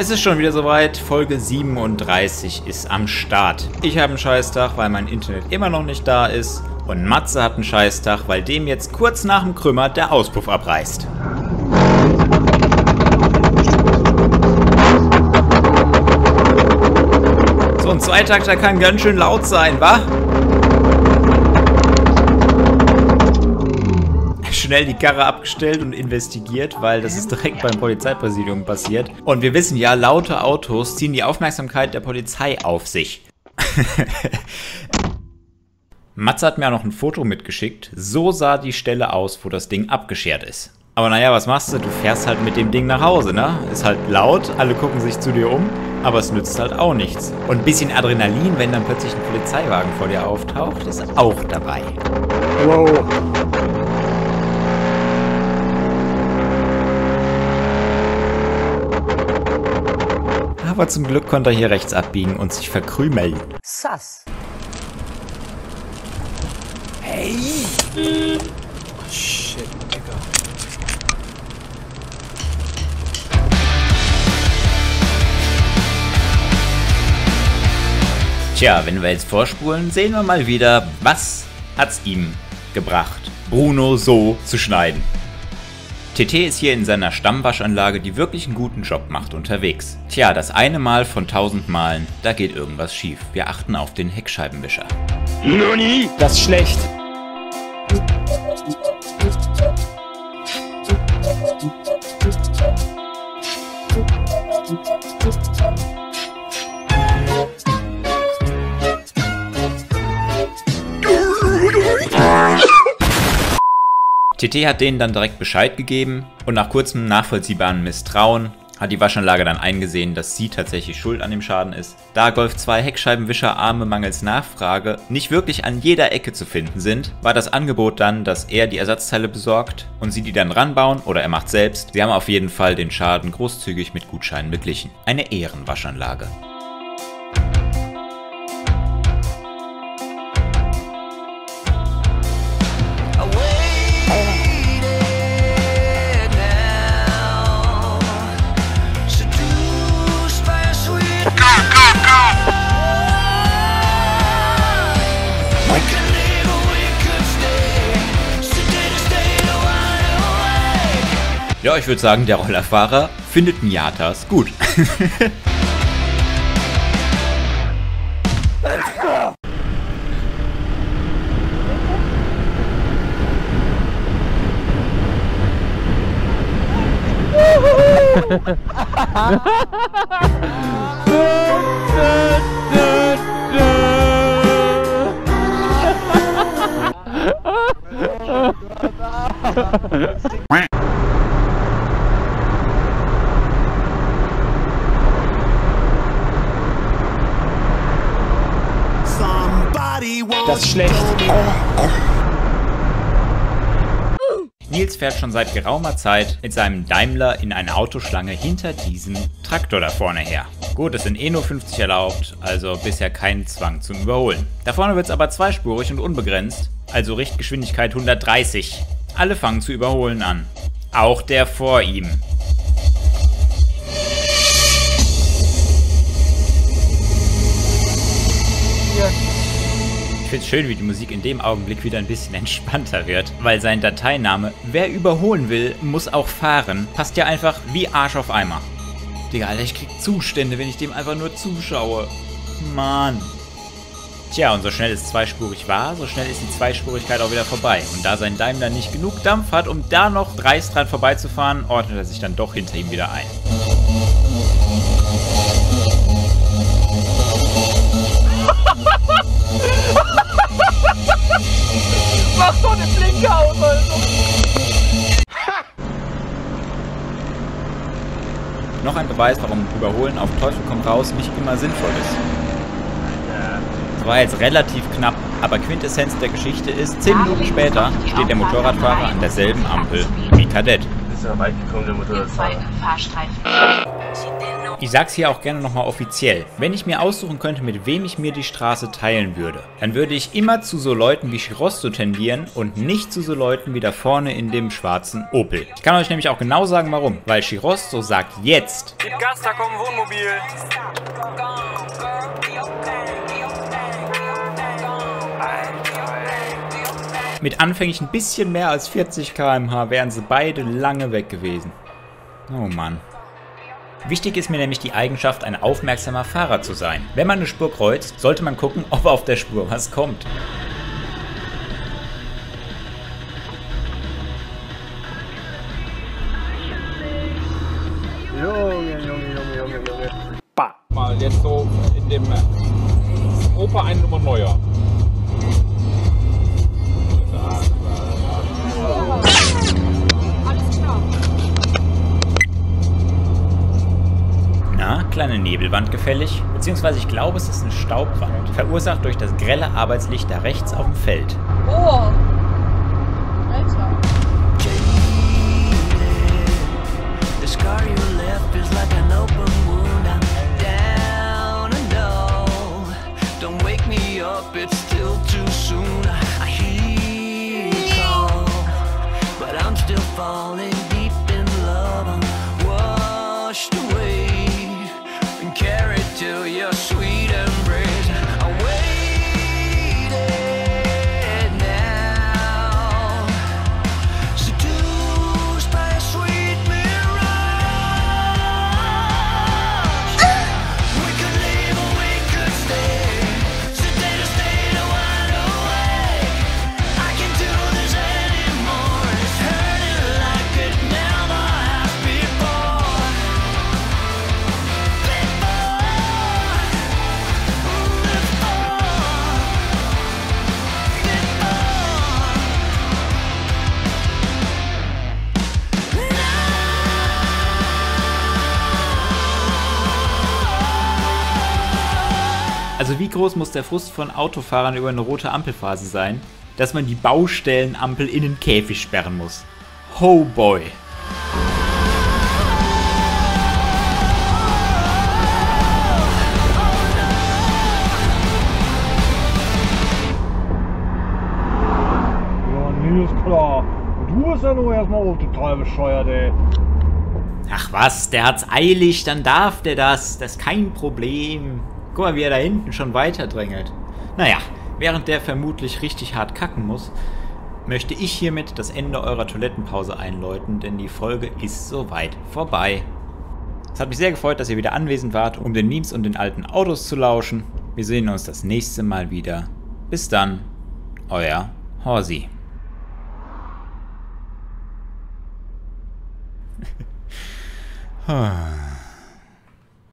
Es ist schon wieder soweit, Folge 37 ist am Start. Ich habe einen Scheißtag, weil mein Internet immer noch nicht da ist. Und Matze hat einen Scheißtag, weil dem jetzt kurz nach dem Krümmer der Auspuff abreißt. So ein Zweitakter kann ganz schön laut sein, wa? Schnell die Karre abgestellt und investigiert, weil das ist direkt beim Polizeipräsidium passiert. Und wir wissen ja, laute Autos ziehen die Aufmerksamkeit der Polizei auf sich. Matze hat mir auch noch ein Foto mitgeschickt. So sah die Stelle aus, wo das Ding abgeschert ist. Aber naja, was machst du? Du fährst halt mit dem Ding nach Hause, ne? Ist halt laut, alle gucken sich zu dir um, aber es nützt halt auch nichts. Und ein bisschen Adrenalin, wenn dann plötzlich ein Polizeiwagen vor dir auftaucht, ist auch dabei. Wow. Aber zum Glück konnte er hier rechts abbiegen und sich verkrümeln. Sass. Hey! Oh shit, Digga. Tja, wenn wir jetzt vorspulen, sehen wir mal wieder, was hat's ihm gebracht, Bruno so zu schneiden. TT ist hier in seiner Stammwaschanlage, die wirklich einen guten Job macht, unterwegs. Tja, das eine Mal von 1000 Malen, da geht irgendwas schief. Wir achten auf den Heckscheibenwischer. Noni, das ist schlecht. TT hat denen dann direkt Bescheid gegeben und nach kurzem nachvollziehbaren Misstrauen hat die Waschanlage dann eingesehen, dass sie tatsächlich schuld an dem Schaden ist. Da Golf 2 Heckscheibenwischerarme mangels Nachfrage nicht wirklich an jeder Ecke zu finden sind, war das Angebot dann, dass er die Ersatzteile besorgt und sie die dann ranbauen oder er macht selbst. Sie haben auf jeden Fall den Schaden großzügig mit Gutscheinen beglichen. Eine Ehrenwaschanlage. Ja, ich würde sagen, der Rollerfahrer findet Miatas gut. Das ist schlecht. Nils fährt schon seit geraumer Zeit mit seinem Daimler in eine Autoschlange hinter diesem Traktor da vorne her. Gut, es sind eh nur 50 erlaubt, also bisher kein Zwang zum Überholen. Da vorne wird es aber zweispurig und unbegrenzt, also Richtgeschwindigkeit 130. Alle fangen zu überholen an. Auch der vor ihm. Ich finde es schön, wie die Musik in dem Augenblick wieder ein bisschen entspannter wird, weil sein Dateiname, wer überholen will, muss auch fahren, passt ja einfach wie Arsch auf Eimer. Digga, Alter, ich krieg Zustände, wenn ich dem einfach nur zuschaue. Mann. Tja, und so schnell es zweispurig war, so schnell ist die Zweispurigkeit auch wieder vorbei. Und da sein Daimler nicht genug Dampf hat, um da noch dreist dran vorbeizufahren, ordnet er sich dann doch hinter ihm wieder ein. Mach doch den Blinker auf, also. Noch ein Beweis, warum Überholen auf Teufel komm raus nicht immer sinnvoll ist. Das war jetzt relativ knapp, aber Quintessenz der Geschichte ist, 10 Minuten später steht der Motorradfahrer an derselben Ampel wie Kadett. Ist ja weit gekommen, der Motorradfahrer. Ich sag's hier auch gerne nochmal offiziell. Wenn ich mir aussuchen könnte, mit wem ich mir die Straße teilen würde, dann würde ich immer zu so Leuten wie Chirosto tendieren und nicht zu so Leuten wie da vorne in dem schwarzen Opel. Ich kann euch nämlich auch genau sagen, warum. Weil Chirosto sagt jetzt: Gib Gas, da kommt ein Wohnmobil. Mit anfänglich ein bisschen mehr als 40 km/h wären sie beide lange weg gewesen. Oh Mann. Wichtig ist mir nämlich die Eigenschaft, ein aufmerksamer Fahrer zu sein. Wenn man eine Spur kreuzt, sollte man gucken, ob auf der Spur was kommt. Junge, Junge, Junge, Junge, Junge. Bah. Mal jetzt so in dem Opa eine Nummer neuer. Kleine Nebelwand gefällig, beziehungsweise ich glaube, es ist eine Staubwand, verursacht durch das grelle Arbeitslicht da rechts auf dem Feld. Oh! Alter! Also wie groß muss der Frust von Autofahrern über eine rote Ampelphase sein, dass man die Baustellenampel in den Käfig sperren muss? Oh boy! Ja, nee, ist klar. Du bist ja nur erstmal total bescheuert, ey. Ach was, der hat's eilig, dann darf der das. Das ist kein Problem. Guck mal, wie er da hinten schon weiter drängelt. Naja, während der vermutlich richtig hart kacken muss, möchte ich hiermit das Ende eurer Toilettenpause einläuten, denn die Folge ist soweit vorbei. Es hat mich sehr gefreut, dass ihr wieder anwesend wart, um den Memes und den alten Autos zu lauschen. Wir sehen uns das nächste Mal wieder. Bis dann, euer Horsi.